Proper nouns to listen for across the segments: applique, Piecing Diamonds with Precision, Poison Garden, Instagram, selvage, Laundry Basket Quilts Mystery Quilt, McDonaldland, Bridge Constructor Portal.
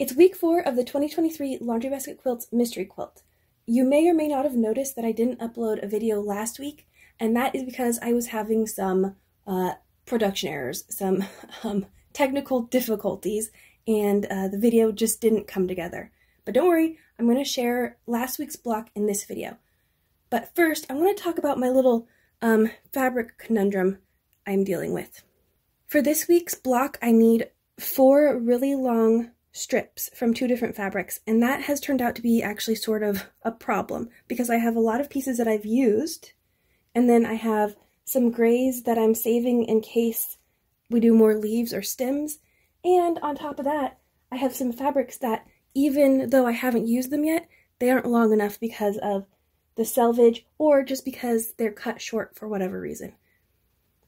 It's week 4 of the 2023 Laundry Basket Quilts Mystery Quilt. You may or may not have noticed that I didn't upload a video last week, and that is because I was having some production errors, some technical difficulties, and the video just didn't come together. But don't worry, I'm going to share last week's block in this video. But first, I want to talk about my little fabric conundrum I'm dealing with. For this week's block, I need 4 really long strips from 2 different fabrics, and that has turned out to be actually sort of a problem because I have a lot of pieces that I've used, and then I have some grays that I'm saving in case we do more leaves or stems, and on top of that, I have some fabrics that, even though I haven't used them yet, they aren't long enough because of the selvage or just because they're cut short for whatever reason.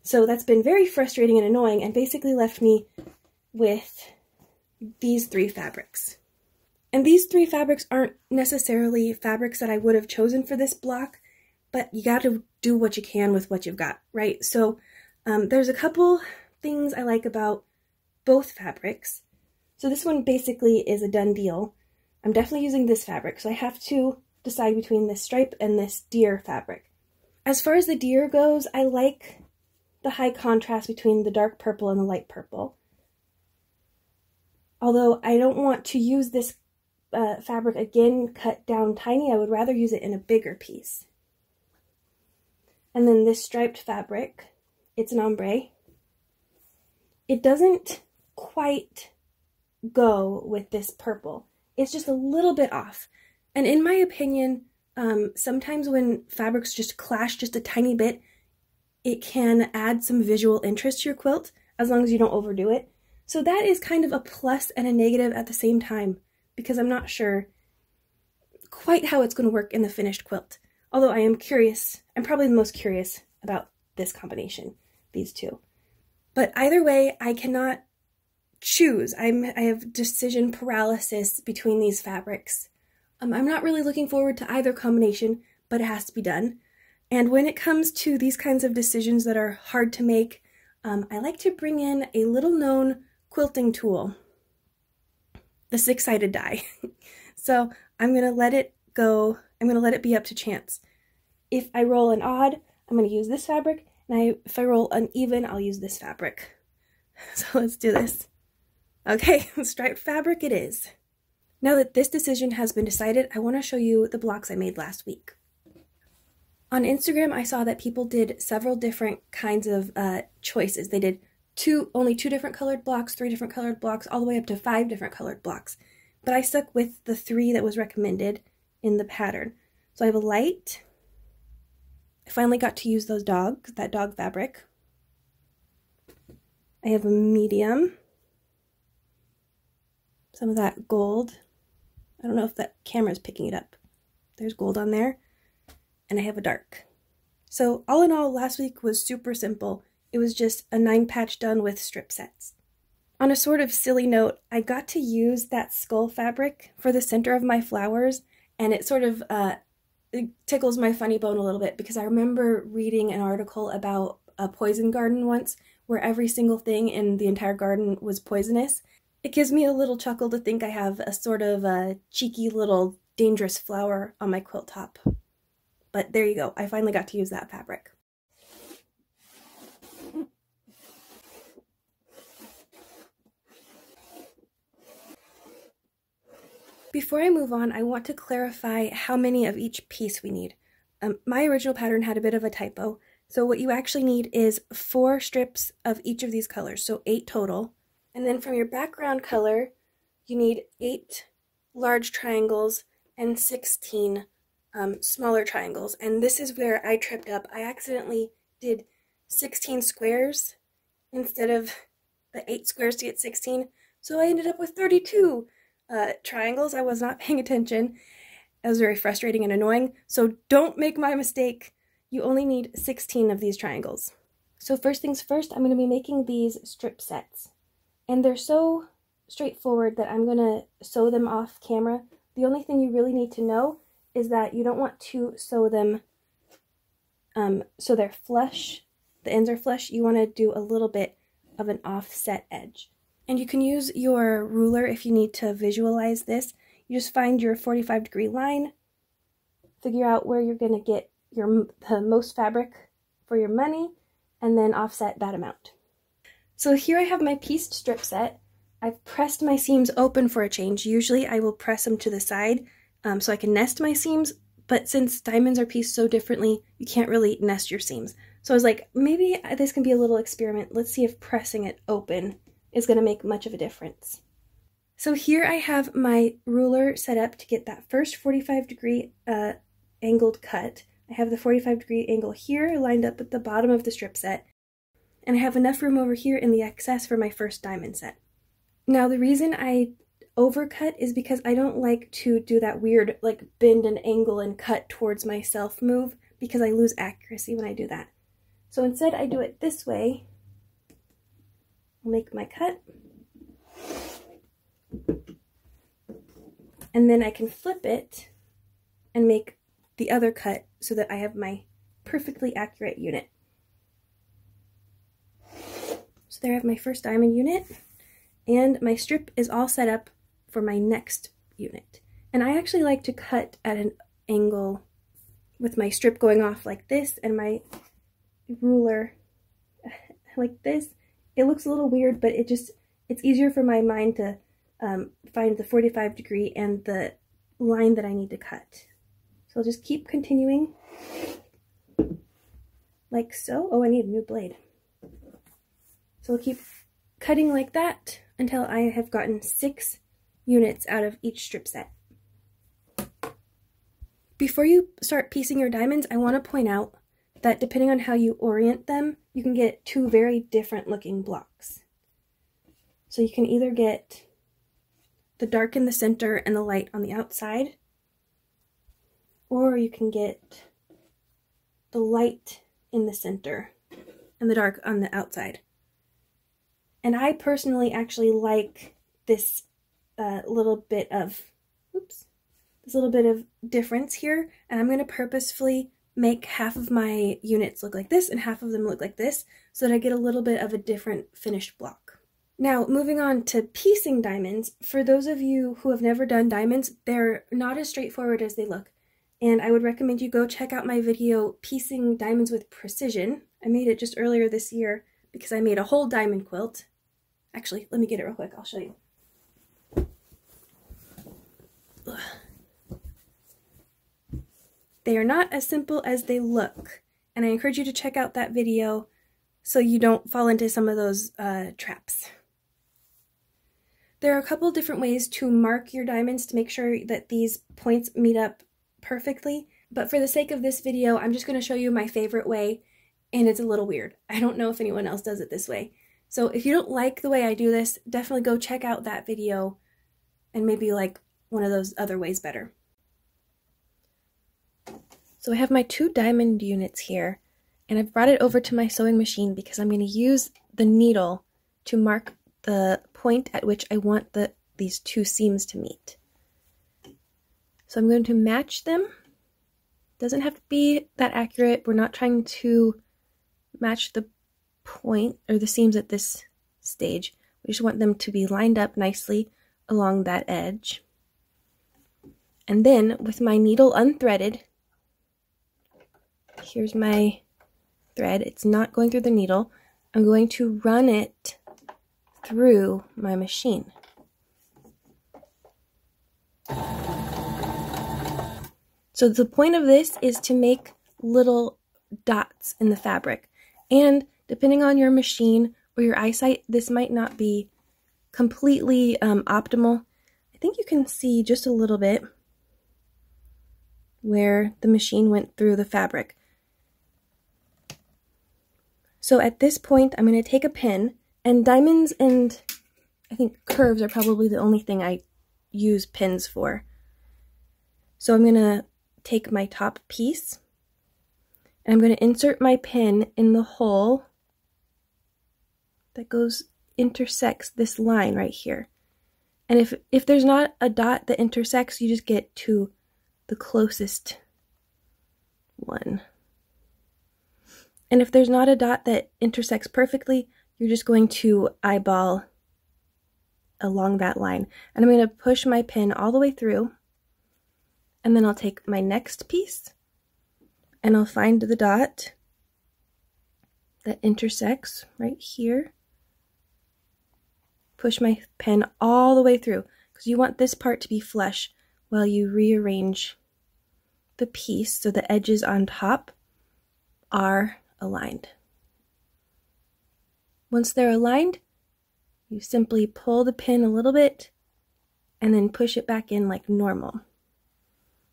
So that's been very frustrating and annoying, and basically left me with these 3 fabrics. And these 3 fabrics aren't necessarily fabrics that I would have chosen for this block, but you got to do what you can with what you've got, right? So there's a couple things I like about both fabrics. So this one basically is a done deal. I'm definitely using this fabric, so I have to decide between this stripe and this deer fabric. As far as the deer goes, I like the high contrast between the dark purple and the light purple. Although I don't want to use this fabric again cut down tiny, I would rather use it in a bigger piece. And then this striped fabric, it's an ombre. It doesn't quite go with this purple. It's just a little bit off. And in my opinion, sometimes when fabrics just clash just a tiny bit, it can add some visual interest to your quilt, as long as you don't overdo it. So that is kind of a plus and a negative at the same time, because I'm not sure quite how it's going to work in the finished quilt. Although I am curious, I'm probably the most curious about this combination, these 2. But either way, I cannot choose. I have decision paralysis between these fabrics. I'm not really looking forward to either combination, but it has to be done. And when it comes to these kinds of decisions that are hard to make, I like to bring in a little-known quilting tool, the 6-sided die. So I'm going to let it go. I'm going to let it be up to chance. If I roll an odd, I'm going to use this fabric, and if I roll an even, I'll use this fabric. So let's do this. Okay, striped fabric it is. Now that this decision has been decided, I want to show you the blocks I made last week. On Instagram, I saw that people did several different kinds of choices. They did only two different colored blocks, 3 different colored blocks, all the way up to 5 different colored blocks. But I stuck with the 3 that was recommended in the pattern. So I have a light. I finally got to use those dogs, that dog fabric. I have a medium. Some of that gold. I don't know if that camera's picking it up. There's gold on there. And I have a dark. So all in all, last week was super simple. It was just a 9 patch done with strip sets. On a sort of silly note, I got to use that skull fabric for the center of my flowers, and it sort of it tickles my funny bone a little bit because I remember reading an article about a poison garden once where every single thing in the entire garden was poisonous. It gives me a little chuckle to think I have a sort of a cheeky little dangerous flower on my quilt top. But there you go, I finally got to use that fabric. Before I move on, I want to clarify how many of each piece we need. My original pattern had a bit of a typo, so what you actually need is 4 strips of each of these colors, so 8 total. And then from your background color, you need 8 large triangles and 16 smaller triangles, and this is where I tripped up. I accidentally did 16 squares instead of the 8 squares to get 16, so I ended up with 32 triangles. I was not paying attention. It was very frustrating and annoying, so don't make my mistake. You only need 16 of these triangles. So first things first, I'm going to be making these strip sets, and they're so straightforward that I'm going to sew them off camera. The only thing you really need to know is that you don't want to sew them so they're flush, the ends are flush. You want to do a little bit of an offset edge. And you can use your ruler if you need to visualize this. You just find your 45-degree line, figure out where you're going to get the most fabric for your money, and then offset that amount. So here I have my pieced strip set. I've pressed my seams open for a change. Usually I will press them to the side so I can nest my seams, but since diamonds are pieced so differently, you can't really nest your seams. So I was like, maybe this can be a little experiment. Let's see if pressing it open is going to make much of a difference. So here I have my ruler set up to get that first 45-degree angled cut. I have the 45-degree angle here lined up at the bottom of the strip set, and I have enough room over here in the excess for my first diamond set. Now the reason I overcut is because I don't like to do that weird like bend and angle and cut towards myself move, because I lose accuracy when I do that. So instead I do it this way. I'll make my cut, and then I can flip it and make the other cut so that I have my perfectly accurate unit. So there I have my first diamond unit, and my strip is all set up for my next unit. And I actually like to cut at an angle with my strip going off like this and my ruler like this. It looks a little weird, but it just, it's easier for my mind to find the 45-degree and the line that I need to cut. So I'll just keep continuing like so. Oh, I need a new blade. So I'll keep cutting like that until I have gotten 6 units out of each strip set. Before you start piecing your diamonds, I want to point out that depending on how you orient them, you can get 2 very different looking blocks. So you can either get the dark in the center and the light on the outside, or you can get the light in the center and the dark on the outside. And I personally actually like this little bit of difference here. And I'm going to purposefully make half of my units look like this and half of them look like this, so that I get a little bit of a different finished block. Now, moving on to piecing diamonds. For those of you who have never done diamonds, they're not as straightforward as they look. And I would recommend you go check out my video, Piecing Diamonds with Precision. I made it just earlier this year because I made a whole diamond quilt. Actually, let me get it real quick, I'll show you. Ugh. They are not as simple as they look, and I encourage you to check out that video so you don't fall into some of those traps. There are a couple different ways to mark your diamonds to make sure that these points meet up perfectly, but for the sake of this video, I'm just going to show you my favorite way, and it's a little weird. I don't know if anyone else does it this way. So if you don't like the way I do this, definitely go check out that video, and maybe you like one of those other ways better. So I have my 2 diamond units here, and I've brought it over to my sewing machine because I'm going to use the needle to mark the point at which I want these 2 seams to meet. So I'm going to match them. Doesn't have to be that accurate. We're not trying to match the point or the seams at this stage. We just want them to be lined up nicely along that edge. And then with my needle unthreaded, here's my thread. It's not going through the needle. I'm going to run it through my machine. So the point of this is to make little dots in the fabric, and depending on your machine or your eyesight, this might not be completely optimal. I think you can see just a little bit where the machine went through the fabric. So at this point, I'm going to take a pin, and diamonds and I think curves are probably the only thing I use pins for. So I'm going to take my top piece, and I'm going to insert my pin in the hole that intersects this line right here. And if there's not a dot that intersects, you just get to the closest one. And if there's not a dot that intersects perfectly, you're just going to eyeball along that line. And I'm going to push my pin all the way through, and then I'll take my next piece and I'll find the dot that intersects right here. Push my pin all the way through, because you want this part to be flush while you rearrange the piece so the edges on top are aligned. Once they're aligned, you simply pull the pin a little bit and then push it back in like normal.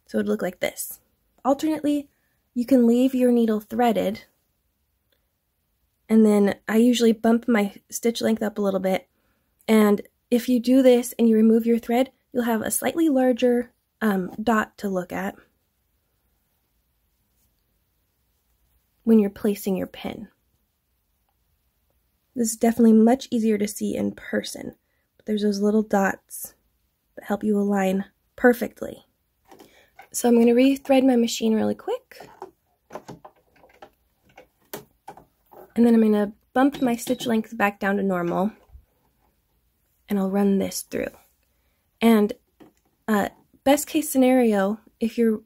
So it'd look like this. Alternately, you can leave your needle threaded, and then I usually bump my stitch length up a little bit. And if you do this and you remove your thread, you'll have a slightly larger dot to look at when you're placing your pin. This is definitely much easier to see in person, but there's those little dots that help you align perfectly. So I'm going to re-thread my machine really quick. And then I'm going to bump my stitch length back down to normal. And I'll run this through. And best case scenario, if your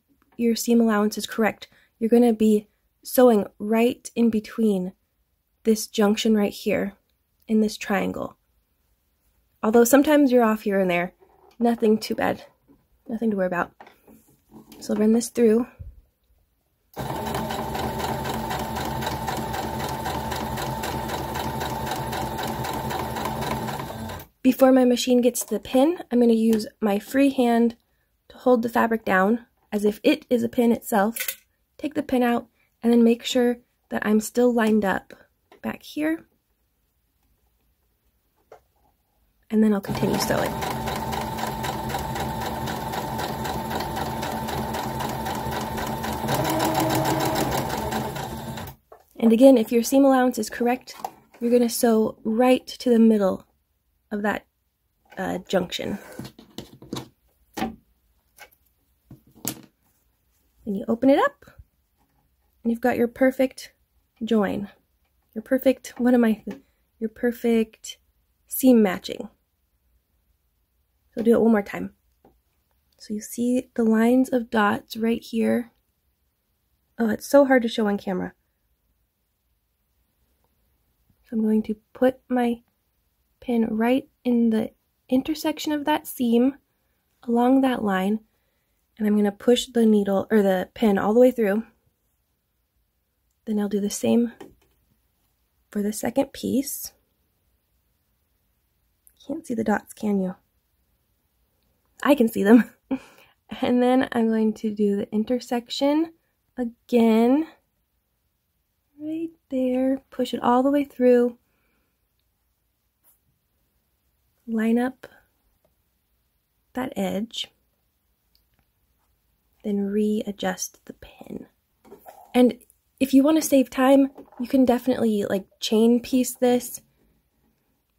seam allowance is correct, you're going to be sewing right in between this junction right here in this triangle. Although sometimes you're off here and there, nothing too bad, nothing to worry about. So I'll run this through. Before my machine gets to the pin, I'm going to use my free hand to hold the fabric down as if it is a pin itself. Take the pin out and then make sure that I'm still lined up back here. And then I'll continue sewing. And again, if your seam allowance is correct, you're going to sew right to the middle of that junction. Then you open it up and you've got your perfect join. Your perfect, your perfect seam matching. So do it one more time. So you see the lines of dots right here. Oh, it's so hard to show on camera. So I'm going to put my pin right in the intersection of that seam along that line, and I'm going to push the needle or the pin all the way through. Then I'll do the same for the second piece. Can't see the dots, can you? I can see them. And then I'm going to do the intersection again right there, push it all the way through. Line up that edge, then readjust the pin. And if you want to save time, you can definitely like chain piece this,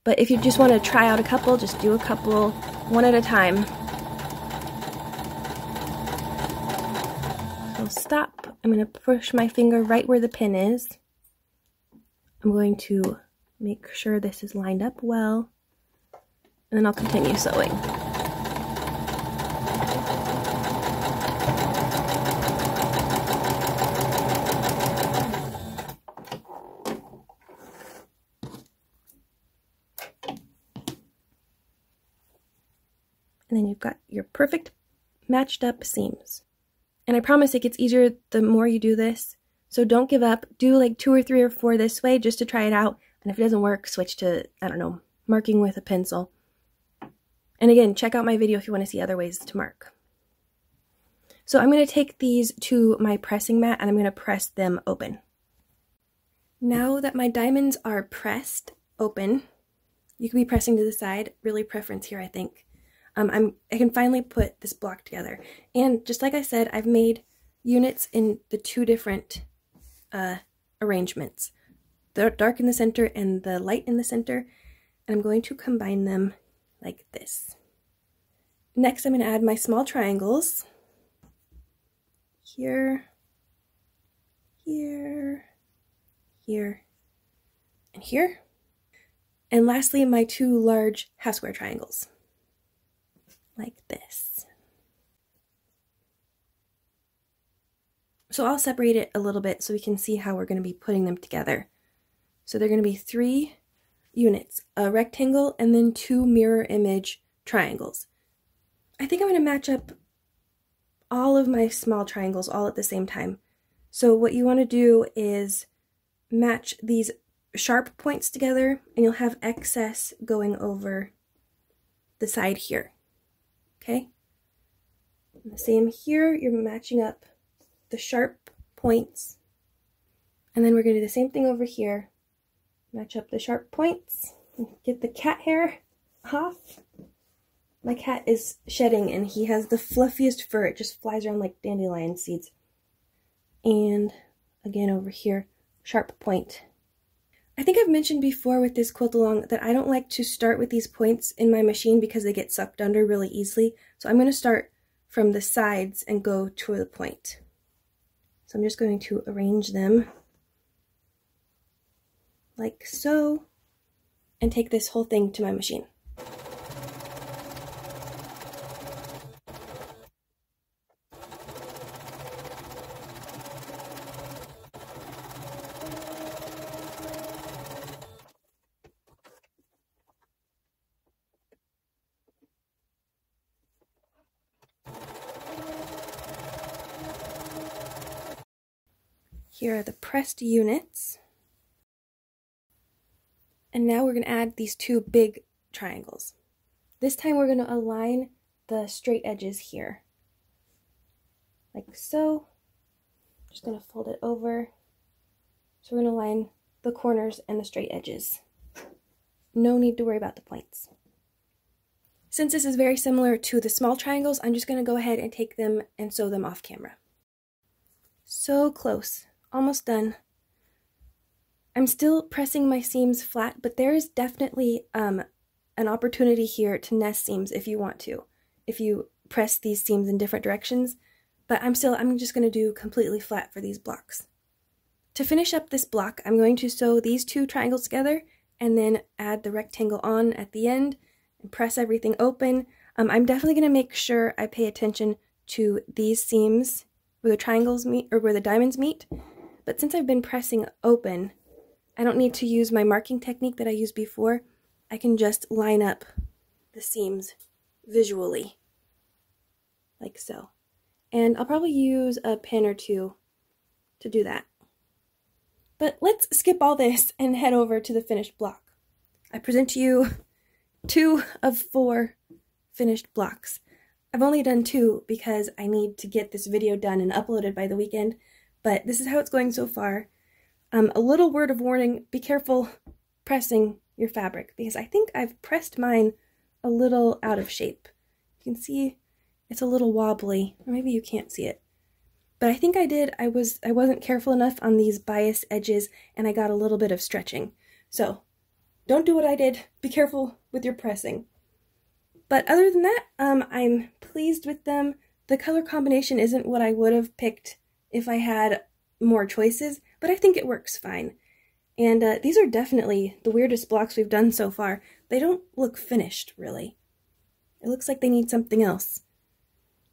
but if you just want to try out a couple, just do a couple one at a time. So stop. I'm going to push my finger right where the pin is. I'm going to make sure this is lined up well. And then I'll continue sewing. And then you've got your perfect matched up seams. And I promise it gets easier the more you do this. So don't give up. Do like 2 or 3 or 4 this way just to try it out. And if it doesn't work, switch to, I don't know, marking with a pencil. And again, check out my video if you want to see other ways to mark. So I'm going to take these to my pressing mat and I'm going to press them open. Now that my diamonds are pressed open, you can be pressing to the side, really preference here I think. I can finally put this block together. And just like I said, I've made units in the 2 different arrangements. The dark in the center and the light in the center. And I'm going to combine them like this. Next, I'm going to add my small triangles. Here, here, here, and here. And lastly, my two large half square triangles, like this. So I'll separate it a little bit so we can see how we're going to be putting them together. So they're going to be three units, a rectangle and then two mirror image triangles. I think I'm going to match up all of my small triangles all at the same time. So what you want to do is match these sharp points together, and you'll have excess going over the side here. Okay? And the same here, you're matching up the sharp points. And then we're going to do the same thing over here. Match up the sharp points, get the cat hair off. My cat is shedding and he has the fluffiest fur. It just flies around like dandelion seeds. And again over here, sharp point. I think I've mentioned before with this quilt along that I don't like to start with these points in my machine because they get sucked under really easily. So I'm going to start from the sides and go to the point. So I'm just going to arrange them like so and take this whole thing to my machine. Here are the pressed units. And now we're going to add these two big triangles. This time we're going to align the straight edges here. Like so. I'm just going to fold it over. So we're going to align the corners and the straight edges. No need to worry about the points. Since this is very similar to the small triangles, I'm just going to go ahead and take them and sew them off camera. So close. Almost done. I'm still pressing my seams flat, but there is definitely an opportunity here to nest seams if you want to, if you press these seams in different directions, but I'm just going to do completely flat for these blocks. To finish up this block, I'm going to sew these two triangles together and then add the rectangle on at the end and press everything open. I'm definitely going to make sure I pay attention to these seams where the triangles meet, or where the diamonds meet. But since I've been pressing open, I don't need to use my marking technique that I used before. I can just line up the seams visually, like so. And I'll probably use a pin or two to do that. But let's skip all this and head over to the finished block. I present to you 2 of 4 finished blocks. I've only done 2 because I need to get this video done and uploaded by the weekend. But this is how it's going so far. A little word of warning, be careful pressing your fabric because I think I've pressed mine a little out of shape. You can see it's a little wobbly, or maybe you can't see it. But I think I did, I wasn't careful enough on these bias edges and I got a little bit of stretching. So don't do what I did, be careful with your pressing. But other than that, I'm pleased with them. The color combination isn't what I would have picked if I had more choices, but I think it works fine. And these are definitely the weirdest blocks we've done so far. They don't look finished, really. It looks like they need something else.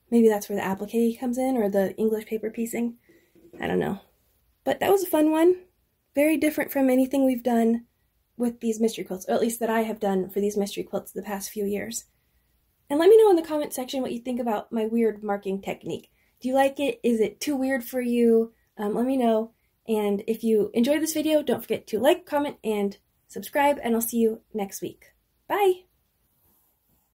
Maybe that's where the applique comes in, or the English paper piecing. I don't know. But that was a fun one. Very different from anything we've done with these mystery quilts, or at least that I have done for these mystery quilts the past few years. And let me know in the comment section what you think about my weird marking technique. Do you like it? Is it too weird for you? Let me know. And if you enjoyed this video, don't forget to like, comment, and subscribe, and I'll see you next week. Bye!